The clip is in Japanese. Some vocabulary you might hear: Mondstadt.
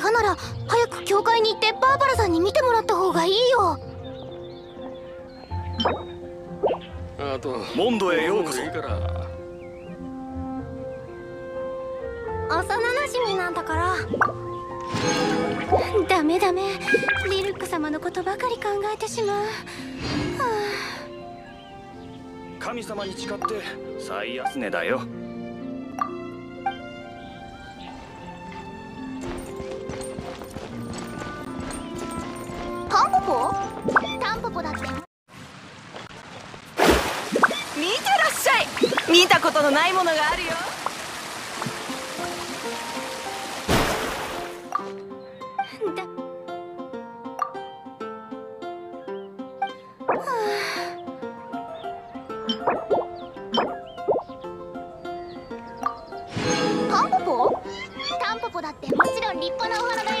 怪我なら早く教会に行ってバーバラさんに見てもらった方がいいよ。あとモンドへようこそ。幼なじみなんだから。ダメダメ、リルック様のことばかり考えてしまう、はあ、神様に誓って最安値だよ。タンポポ？タンポポだって。見てらっしゃい。見たことのないものがあるよ。タンポポ？タンポポだってもちろん立派なお花だよ。